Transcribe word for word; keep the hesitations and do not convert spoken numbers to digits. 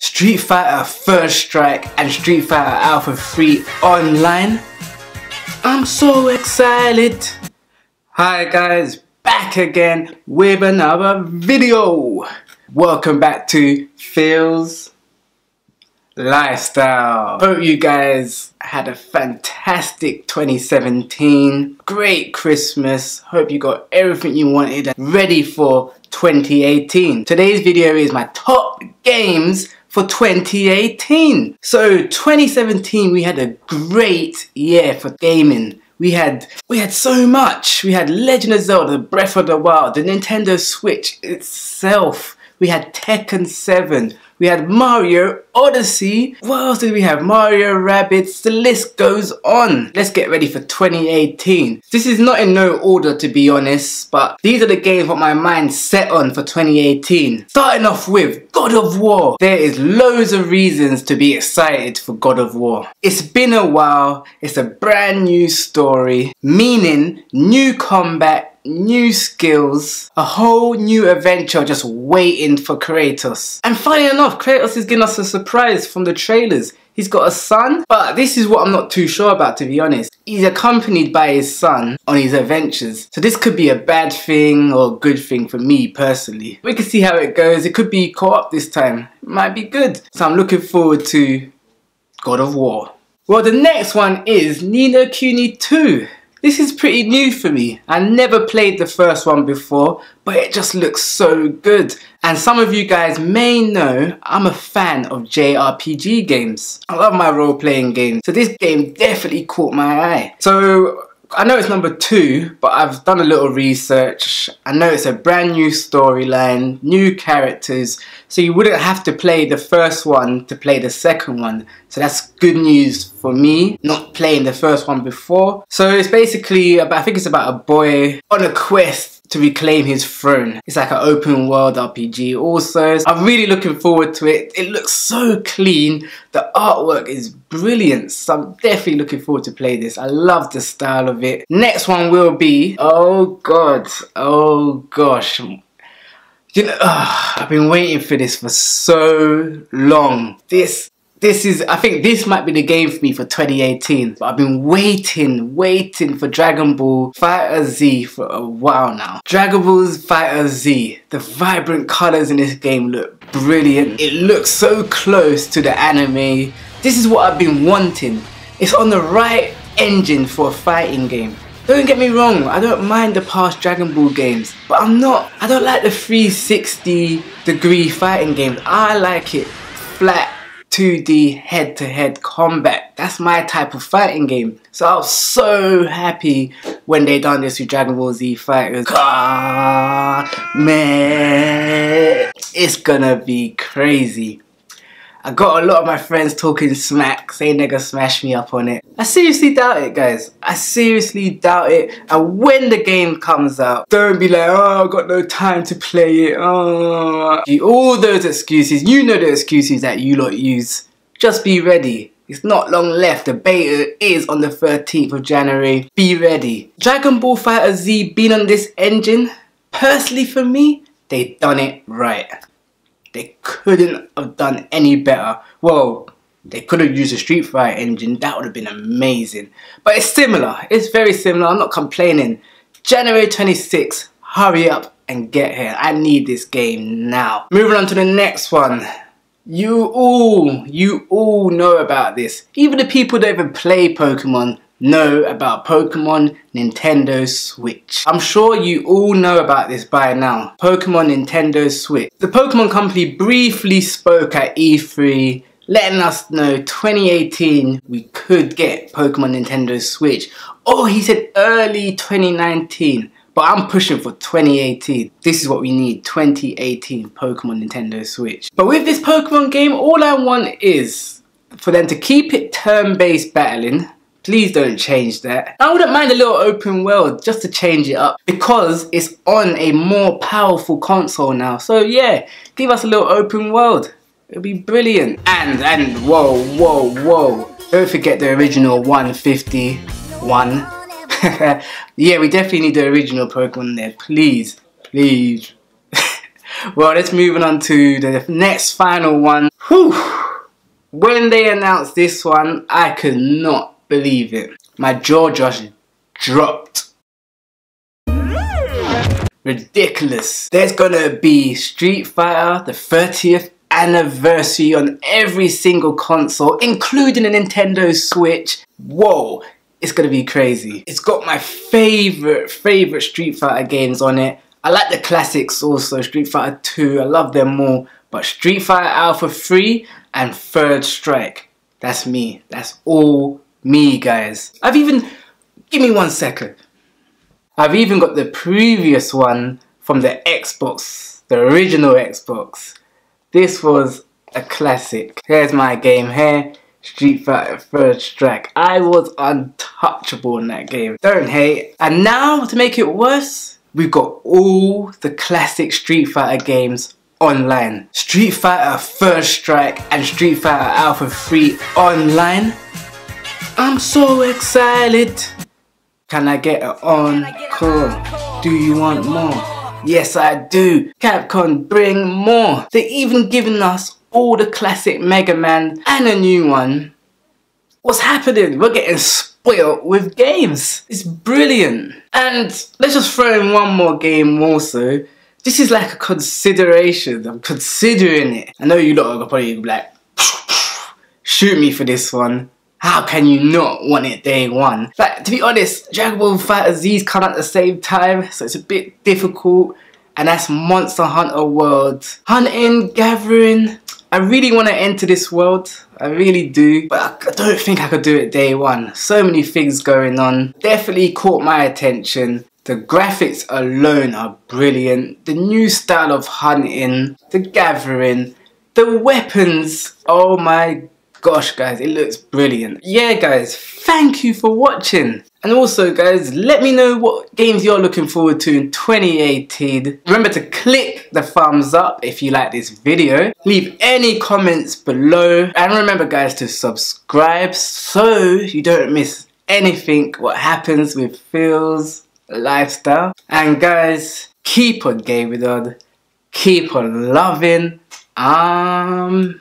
Street Fighter First Strike and Street Fighter Alpha three online. I'm so excited. Hi guys, back again with another video. Welcome back to Phil's Lifestyle. Hope you guys had a fantastic twenty seventeen. Great Christmas. Hope you got everything you wanted and ready for twenty eighteen. Today's video is my top games for twenty eighteen. So twenty seventeen, we had a great year for gaming. We had we had so much. We had Legend of Zelda, Breath of the Wild, the Nintendo Switch itself. We had Tekken seven. We had Mario Odyssey. What else did we have? Mario Rabbids. The list goes on. Let's get ready for twenty eighteen. This is not in no order, to be honest, but these are the games what my mind's set on for twenty eighteen. Starting off with God of War. There is loads of reasons to be excited for God of War. It's been a while. It's a brand new story, meaning new combat, new skills, a whole new adventure just waiting for Kratos. And funny enough, Kratos is giving us a surprise from the trailers. He's got a son, but this is what I'm not too sure about, to be honest. He's accompanied by his son on his adventures. So this could be a bad thing or a good thing for me personally. We can see how it goes. It could be co-op this time. It might be good. So I'm looking forward to God of War. Well, the next one is Ni No Kuni two. This is pretty new for me. I never played the first one before, but it just looks so good. And some of you guys may know I'm a fan of J R P G games. I love my role-playing games. So this game definitely caught my eye. So I know it's number two, but I've done a little research. I know it's a brand new storyline, new characters. So you wouldn't have to play the first one to play the second one. So that's good news for me, not playing the first one before. So it's basically, about, I think it's about a boy on a quest to reclaim his throne. It's like an open world R P G also. So I'm really looking forward to it. It looks so clean. The artwork is brilliant. So I'm definitely looking forward to play this. I love the style of it. Next one will be, oh God, oh gosh. You know, oh, I've been waiting for this for so long. This, this is, I think this might be the game for me for twenty eighteen. But I've been waiting, waiting for Dragon Ball FighterZ for a while now. Dragon Ball FighterZ, the vibrant colors in this game look brilliant. It looks so close to the anime. This is what I've been wanting. It's on the right engine for a fighting game. Don't get me wrong, I don't mind the past Dragon Ball games, but I'm not, I don't like the three sixty degree fighting games. I like it flat, two D, head to head combat. That's my type of fighting game. So I was so happy when they done this with Dragon Ball Z Fighters. God, man, it's gonna be crazy. I got a lot of my friends talking smack, saying they're gonna smash me up on it. I seriously doubt it, guys. I seriously doubt it. And when the game comes out, don't be like, oh, I've got no time to play it. Oh. All those excuses, you know the excuses that you lot use. Just be ready. It's not long left. The beta is on the thirteenth of January. Be ready. Dragon Ball FighterZ being on this engine, personally for me, they done it right. They couldn't have done any better. Well, they could have used a Street Fighter engine. That would have been amazing. But it's similar. It's very similar. I'm not complaining. January twenty-sixth, hurry up and get here. I need this game now. Moving on to the next one. You all, you all know about this. Even the people that even play Pokemon know about Pokemon Nintendo Switch. I'm sure you all know about this by now. Pokemon Nintendo Switch. The Pokemon company briefly spoke at E three, letting us know twenty eighteen we could get Pokemon Nintendo Switch. Oh, he said early twenty nineteen, but I'm pushing for twenty eighteen. This is what we need, twenty eighteen Pokemon Nintendo Switch. But with this Pokemon game, all I want is for them to keep it turn-based battling. Please don't change that. I wouldn't mind a little open world just to change it up because it's on a more powerful console now. So yeah, give us a little open world. It'll be brilliant. And, and, whoa, whoa, whoa. Don't forget the original one fifty-one. Yeah, we definitely need the original Pokemon there. Please, please. Well, let's move on to the next final one. Whew. When they announced this one, I could not believe it. My jaw just dropped. Ridiculous. There's gonna be Street Fighter, the thirtieth anniversary on every single console, including a Nintendo Switch. Whoa, it's gonna be crazy. It's got my favorite, favorite Street Fighter games on it. I like the classics also, Street Fighter two, I love them all. But Street Fighter Alpha three and Third Strike, that's me. That's all me, guys. I've even, give me one second. I've even got the previous one from the Xbox, the original Xbox. This was a classic. Here's my game here, Street Fighter Third Strike. I was untouchable in that game. Don't hate. And now, to make it worse, we've got all the classic Street Fighter games online. Street Fighter First Strike and Street Fighter Alpha three online. I'm so excited. Can I get an encore? Do you want more? Yes, I do. Capcom, bring more. They're even giving us all the classic Mega Man and a new one. What's happening? We're getting spoiled with games. It's brilliant. And let's just throw in one more game also. This is like a consideration. I'm considering it. I know you lot are probably like, shoot me for this one. How can you not want it day one? Like, to be honest, Dragon Ball FighterZ's come out at the same time, so it's a bit difficult. And that's Monster Hunter World. Hunting, gathering. I really want to enter this world. I really do. But I don't think I could do it day one. So many things going on. Definitely caught my attention. The graphics alone are brilliant, the new style of hunting, the gathering, the weapons, oh my gosh guys, it looks brilliant. Yeah guys, thank you for watching. And also guys, let me know what games you're looking forward to in twenty eighteen. Remember to click the thumbs up if you like this video. Leave any comments below. And remember guys to subscribe so you don't miss anything what happens with Phil's lifestyle. And guys, keep on gaming on, keep on loving. Um